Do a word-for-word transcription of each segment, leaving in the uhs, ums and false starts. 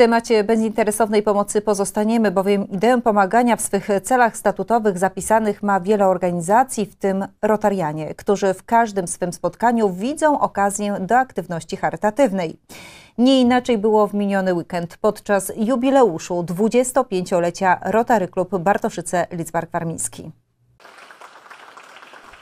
temacie bezinteresownej pomocy pozostaniemy, bowiem ideę pomagania w swych celach statutowych zapisanych ma wiele organizacji, w tym Rotarianie, którzy w każdym swym spotkaniu widzą okazję do aktywności charytatywnej. Nie inaczej było w miniony weekend podczas jubileuszu dwudziestopięciolecia Rotary Club Bartoszyce-Lidzbark Warmiński.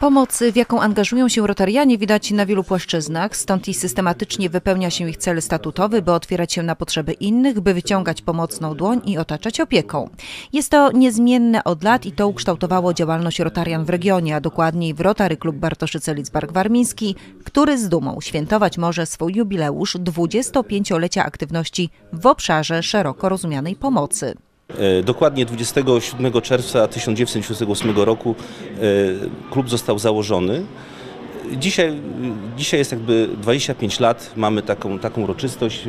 Pomoc, w jaką angażują się Rotarianie, widać na wielu płaszczyznach, stąd i systematycznie wypełnia się ich cel statutowy, by otwierać się na potrzeby innych, by wyciągać pomocną dłoń i otaczać opieką. Jest to niezmienne od lat i to ukształtowało działalność Rotarian w regionie, a dokładniej w Rotary Club Bartoszyce-Lidzbark Warmiński, który z dumą świętować może swój jubileusz dwudziestopięciolecia aktywności w obszarze szeroko rozumianej pomocy. Dokładnie dwudziestego siódmego czerwca tysiąc dziewięćset sześćdziesiątego ósmego roku klub został założony. Dzisiaj, dzisiaj jest jakby dwadzieścia pięć lat, mamy taką, taką uroczystość,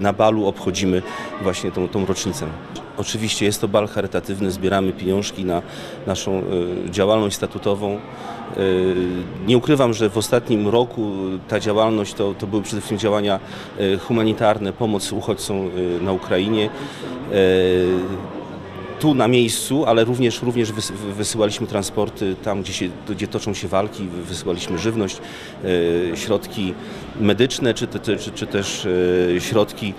na balu obchodzimy właśnie tą, tą rocznicę. Oczywiście jest to bal charytatywny, zbieramy pieniążki na naszą działalność statutową. Nie ukrywam, że w ostatnim roku ta działalność to, to były przede wszystkim działania humanitarne, pomoc uchodźcom na Ukrainie. Tu na miejscu, ale również, również wysyłaliśmy transporty tam, gdzie, się, gdzie toczą się walki, wysyłaliśmy żywność, środki medyczne czy, czy, czy też środki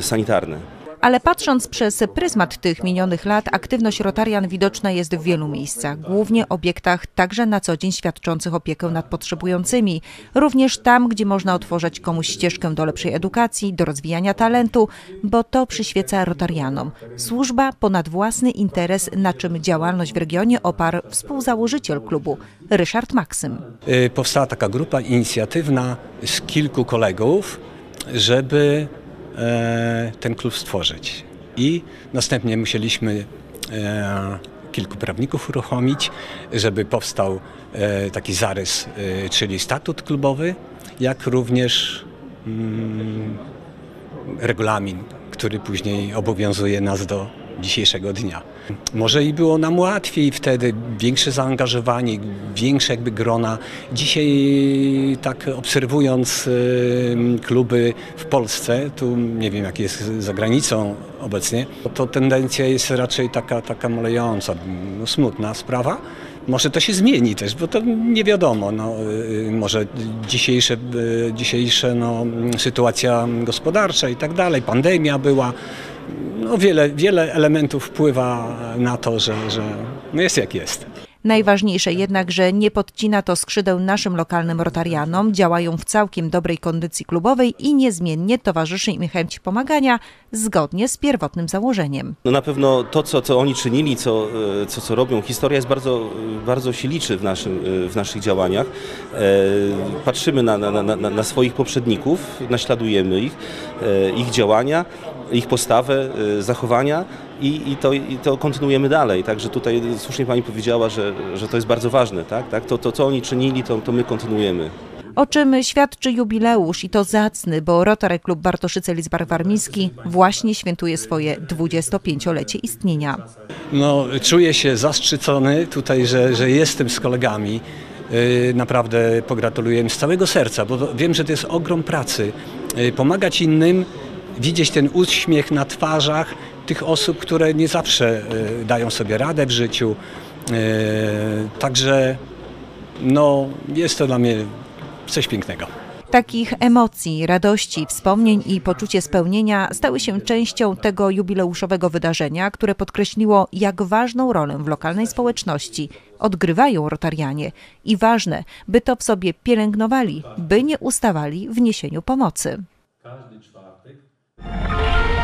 sanitarne. Ale patrząc przez pryzmat tych minionych lat, aktywność Rotarian widoczna jest w wielu miejscach, głównie obiektach także na co dzień świadczących opiekę nad potrzebującymi. Również tam, gdzie można otworzyć komuś ścieżkę do lepszej edukacji, do rozwijania talentu, bo to przyświeca Rotarianom. Służba ponad własny interes, na czym działalność w regionie oparł współzałożyciel klubu, Ryszard Maksym. Powstała taka grupa inicjatywna z kilku kolegów, żeby ten klub stworzyć i następnie musieliśmy kilku prawników uruchomić, żeby powstał taki zarys, czyli statut klubowy, jak również regulamin, który później obowiązuje nas do dzisiejszego dnia. Może i było nam łatwiej wtedy, większe zaangażowanie, większe jakby grona. Dzisiaj tak obserwując kluby w Polsce, tu nie wiem jak jest za granicą obecnie, to tendencja jest raczej taka, taka malejąca, no, smutna sprawa. Może to się zmieni też, bo to nie wiadomo. No, może dzisiejsze, dzisiejsze no, sytuacja gospodarcza i tak dalej, pandemia była. No wiele, wiele elementów wpływa na to, że, że no jest jak jest. Najważniejsze jednak, że nie podcina to skrzydeł naszym lokalnym Rotarianom, działają w całkiem dobrej kondycji klubowej i niezmiennie towarzyszy im chęć pomagania zgodnie z pierwotnym założeniem. No na pewno to, co, co oni czynili, co, co, co robią, historia jest bardzo, bardzo się liczy w, naszym, w naszych działaniach. Patrzymy na, na, na, na swoich poprzedników, naśladujemy ich, ich działania, ich postawę, zachowania. I, i, to, I to kontynuujemy dalej, także tutaj słusznie Pani powiedziała, że, że to jest bardzo ważne, tak? Tak? To, to co oni czynili, to, to my kontynuujemy. O czym świadczy jubileusz i to zacny, bo Rotary Club Bartoszyce-Lidzbark Warmiński właśnie świętuje swoje dwudziestopięciolecie istnienia. No, czuję się zaszczycony tutaj, że, że jestem z kolegami. Naprawdę pogratuluję im z całego serca, bo wiem, że to jest ogrom pracy. Pomagać innym, widzieć ten uśmiech na twarzach tych osób, które nie zawsze dają sobie radę w życiu. Także no, jest to dla mnie coś pięknego. Takich emocji, radości, wspomnień i poczucie spełnienia stały się częścią tego jubileuszowego wydarzenia, które podkreśliło, jak ważną rolę w lokalnej społeczności odgrywają Rotarianie i ważne, by to w sobie pielęgnowali, by nie ustawali w niesieniu pomocy. Każdy czwartek.